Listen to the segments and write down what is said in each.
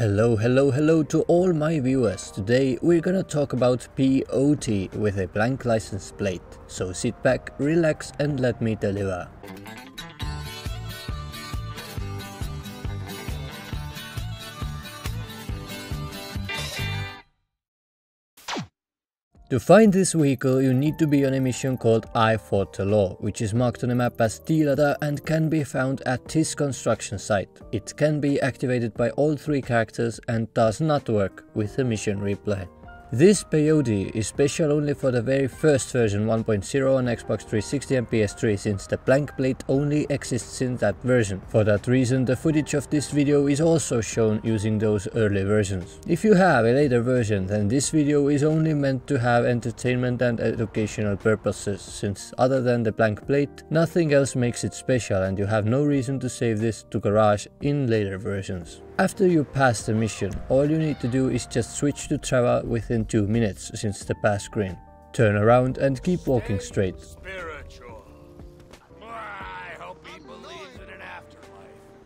Hello to all my viewers. Today we're gonna talk about PEYOTE with a blank license plate. So sit back, relax and let me deliver. To find this vehicle, you need to be on a mission called I Fought the Law, which is marked on the map as Tilada and can be found at this construction site. It can be activated by all three characters and does not work with the mission replay. This PEYOTE is special only for the very first version 1.0 on Xbox 360 and PS3, since the blank plate only exists in that version. For that reason, the footage of this video is also shown using those early versions. If you have a later version, then this video is only meant to have entertainment and educational purposes, since other than the blank plate, nothing else makes it special and you have no reason to save this to garage in later versions. After you pass the mission, all you need to do is just switch to travel within 2 minutes since the pass screen. Turn around and keep walking straight.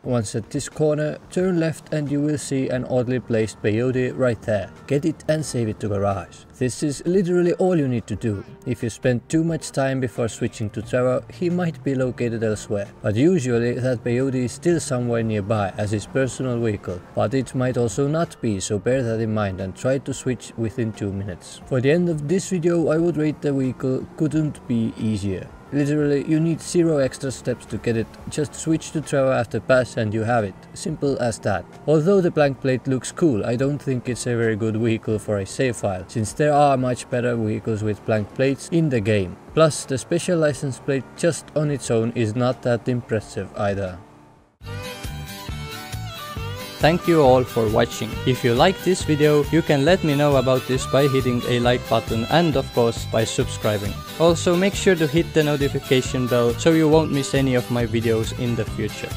Once at this corner, turn left and you will see an oddly placed PEYOTE right there. Get it and save it to garage. This is literally all you need to do. If you spend too much time before switching to Trevor, he might be located elsewhere. But usually that PEYOTE is still somewhere nearby as his personal vehicle. But it might also not be, so bear that in mind and try to switch within 2 minutes. For the end of this video, I would rate the vehicle couldn't be easier. Literally, you need 0 extra steps to get it, just switch to Trevor after pass and you have it, simple as that. Although the blank plate looks cool, I don't think it's a very good vehicle for a save file, since there are much better vehicles with blank plates in the game. Plus, the special license plate just on its own is not that impressive either. Thank you all for watching. If you like this video, you can let me know about this by hitting a like button and of course by subscribing. Also make sure to hit the notification bell so you won't miss any of my videos in the future.